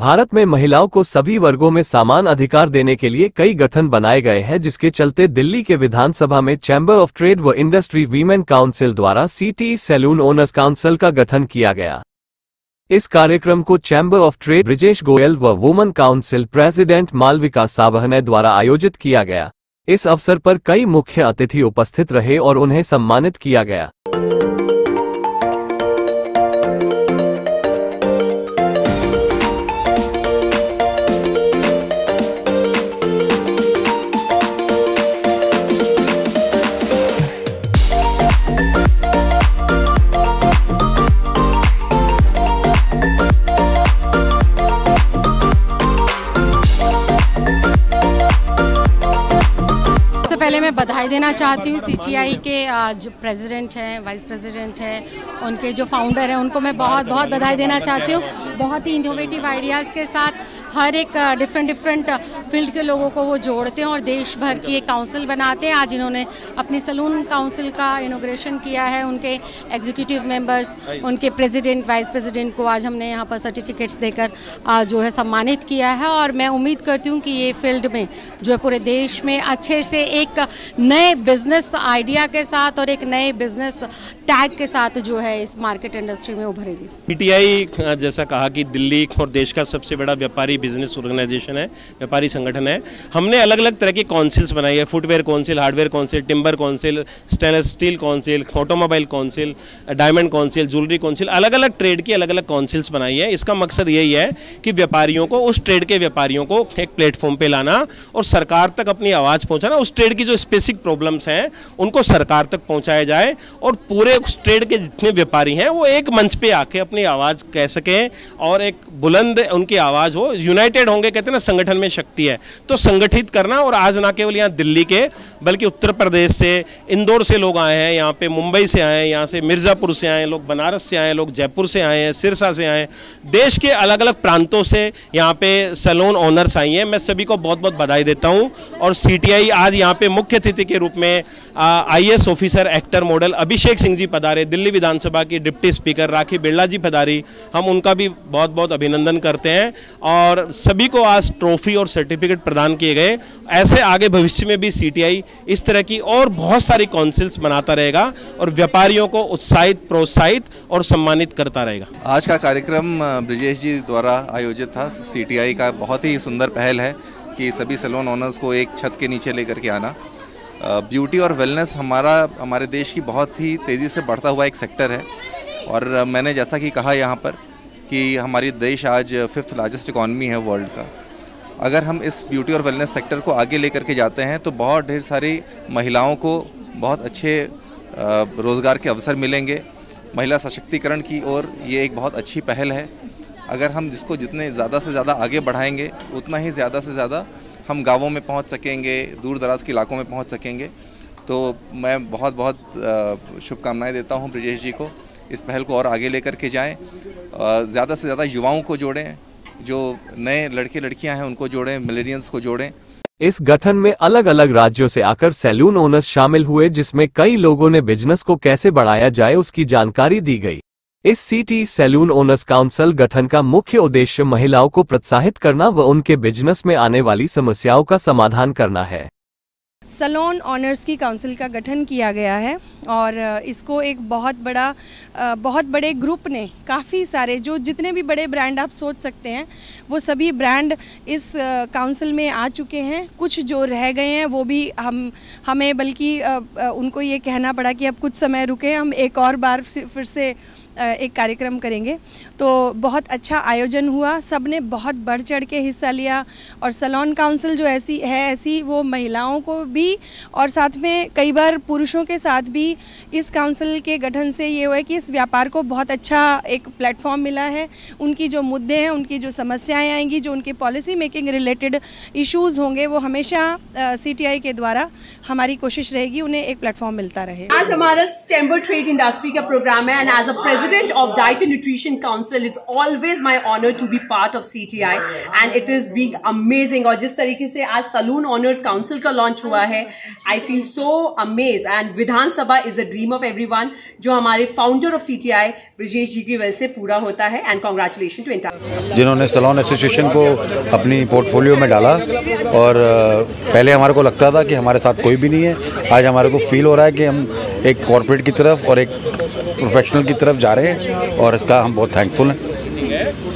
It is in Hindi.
भारत में महिलाओं को सभी वर्गों में समान अधिकार देने के लिए कई गठन बनाए गए हैं, जिसके चलते दिल्ली के विधानसभा में चैम्बर ऑफ ट्रेड व इंडस्ट्री वीमेन काउंसिल द्वारा सीटी सैलून ओनर्स काउंसिल का गठन किया गया। इस कार्यक्रम को chamber of trade Brijesh Goyal व वुमेन काउंसिल प्रेसिडेंट मालविकास साबहन द्वारा आयोजित किया गया। इस अवसर पर कई मुख्य अतिथि उपस्थित रहे और उन्हें सम्मानित किया गया। मैं बधाई देना चाहती हूँ सीजीआई के जो प्रेसिडेंट हैं, वाइस प्रेसिडेंट हैं, उनके जो फाउंडर हैं, उनको मैं बहुत बहुत बधाई देना चाहती हूँ। बहुत ही इनोवेटिव आइडियाज़ के साथ हर एक डिफरेंट फील्ड के लोगों को वो जोड़ते हैं और देश भर की एक काउंसिल बनाते हैं। आज इन्होंने अपनी सलून काउंसिल का इनोग्रेशन किया है। उनके एग्जीक्यूटिव मेंबर्स, उनके प्रेसिडेंट, वाइस प्रेसिडेंट को आज हमने यहाँ पर सर्टिफिकेट्स देकर जो है सम्मानित किया है। और मैं उम्मीद करती हूँ कि ये फील्ड में जो है पूरे देश में अच्छे से एक नए बिजनेस आइडिया के साथ और एक नए बिजनेस टैग के साथ जो है इस मार्केट इंडस्ट्री में उभरेगी। पीटीआई जैसा कहा कि दिल्ली और देश का सबसे बड़ा व्यापारी बिजनेस ऑर्गेनाइजेशन है, व्यापारी संगठन है। हमने अलग अलग तरह की काउंसिल्स बनाई है, footwear council, hardware council, timber council, stainless steel council, automobile council, diamond council, jewellery council, अलग अलग ट्रेड की अलग अलग काउंसिल्स बनाई है। इसका मकसद यही है कि व्यापारियों को, उस ट्रेड के व्यापारियों को एक प्लेटफॉर्म पर लाना और सरकार तक अपनी आवाज़ पहुँचाना। उस ट्रेड की जो स्पेसिफिक प्रॉब्लम्स हैं उनको सरकार तक पहुँचाया जाए और पूरे उस ट्रेड के जितने व्यापारी हैं वो एक मंच पर आके अपनी आवाज़ कह सकें और एक बुलंद उनकी आवाज़ हो। यूनाइटेड होंगे, कहते हैं ना संगठन में शक्ति है, तो संगठित करना। और आज ना केवल यहाँ दिल्ली के बल्कि उत्तर प्रदेश से, इंदौर से लोग आए हैं, यहाँ पे मुंबई से आए हैं, यहाँ से मिर्ज़ापुर से आए हैं लोग, बनारस से आए हैं लोग, जयपुर से आए हैं, सिरसा से आए हैं, देश के अलग अलग प्रांतों से यहाँ पे सैलून ओनर्स आई हैं। मैं सभी को बहुत बहुत बधाई देता हूँ। और CTI आज यहाँ पे मुख्य अतिथि के रूप में IAS officer actor model Abhishek Singh ji पधारे, दिल्ली विधानसभा की डिप्टी स्पीकर राकेश बिरला जी पधारी, हम उनका भी बहुत बहुत अभिनंदन करते हैं। और सभी को आज ट्रॉफी और सर्टिफिकेट प्रदान किए गए। ऐसे आगे भविष्य में भी CTI इस तरह की और बहुत सारी काउंसिल्स बनाता रहेगा और व्यापारियों को उत्साहित, प्रोत्साहित और सम्मानित करता रहेगा। आज का कार्यक्रम ब्रिजेश जी द्वारा आयोजित था। CTI का बहुत ही सुंदर पहल है कि सभी सैलून ओनर्स को एक छत के नीचे लेकर के आना। ब्यूटी और वेलनेस हमारे देश की बहुत ही तेज़ी से बढ़ता हुआ एक सेक्टर है। और मैंने जैसा कि कहा यहाँ पर कि हमारी देश आज 5th लार्जेस्ट इकॉनमी है वर्ल्ड का। अगर हम इस ब्यूटी और वेलनेस सेक्टर को आगे लेकर के जाते हैं तो बहुत ढेर सारी महिलाओं को बहुत अच्छे रोज़गार के अवसर मिलेंगे। महिला सशक्तिकरण की ओर ये एक बहुत अच्छी पहल है। अगर हम जिसको जितने ज़्यादा से ज़्यादा आगे बढ़ाएंगे उतना ही ज़्यादा से ज़्यादा हम गाँवों में पहुँच सकेंगे, दूर दराज के इलाकों में पहुँच सकेंगे। तो मैं बहुत बहुत शुभकामनाएँ देता हूँ ब्रिजेश जी को, इस पहल को और आगे लेकर के जाएं। ज़्यादा से ज़्यादा युवाओं को जोड़ें, जो नए लड़के लड़कियां हैं उनको जोड़ें, मिलेनियल्स को जोड़ें। इस गठन में अलग अलग राज्यों से आकर सैलून ओनर्स शामिल हुए, जिसमें कई लोगों ने बिजनेस को कैसे बढ़ाया जाए उसकी जानकारी दी गई। इस सिटी सैलून ओनर्स काउंसिल गठन का मुख्य उद्देश्य महिलाओं को प्रोत्साहित करना व उनके बिजनेस में आने वाली समस्याओं का समाधान करना है। सैलून ऑनर्स की काउंसिल का गठन किया गया है और इसको एक बहुत बड़े ग्रुप ने, काफ़ी सारे जो जितने भी बड़े ब्रांड आप सोच सकते हैं वो सभी ब्रांड इस काउंसिल में आ चुके हैं। कुछ जो रह गए हैं वो भी हमें बल्कि उनको ये कहना पड़ा कि अब कुछ समय रुकें, हम एक और बार फिर से एक कार्यक्रम करेंगे। तो बहुत अच्छा आयोजन हुआ, सब ने बहुत बढ़ चढ़ के हिस्सा लिया। और सैलून काउंसिल जो ऐसी वो महिलाओं को भी और साथ में कई बार पुरुषों के साथ भी इस काउंसिल के गठन से ये हुआ है कि इस व्यापार को बहुत अच्छा एक प्लेटफॉर्म मिला है। उनकी जो मुद्दे हैं, उनकी जो समस्याएं आएंगी, जो उनके पॉलिसी मेकिंग रिलेटेड इश्यूज़ होंगे, वो हमेशा CTI के द्वारा हमारी कोशिश रहेगी उन्हें एक प्लेटफॉर्म मिलता रहे। आज हमारा चैम्बर ट्रेड इंडस्ट्री का प्रोग्राम है and as a President of Diet and Nutrition Council, it's always my honor to be part of CTI and it is being amazing. और जिस तरीके से आज Saloon Owners Council का launch हुआ है, I feel so amazed. And Vidhan Sabha is a dream of everyone, जो हमारे founder of CTI ब्रिजेश जी की वजह से पूरा होता है. And congratulations to entire. जिन्होंने Saloon Association को अपनी portfolio में डाला, और पहले हमारे को लगता था कि हमारे साथ कोई भी नहीं है. आज हमारे को फील हो रहा है कि हम एक कॉर्पोरेट की तरफ और एक प्रोफेशनल की तरफ जा रहे हैं और इसका हम बहुत थैंकफुल हैं.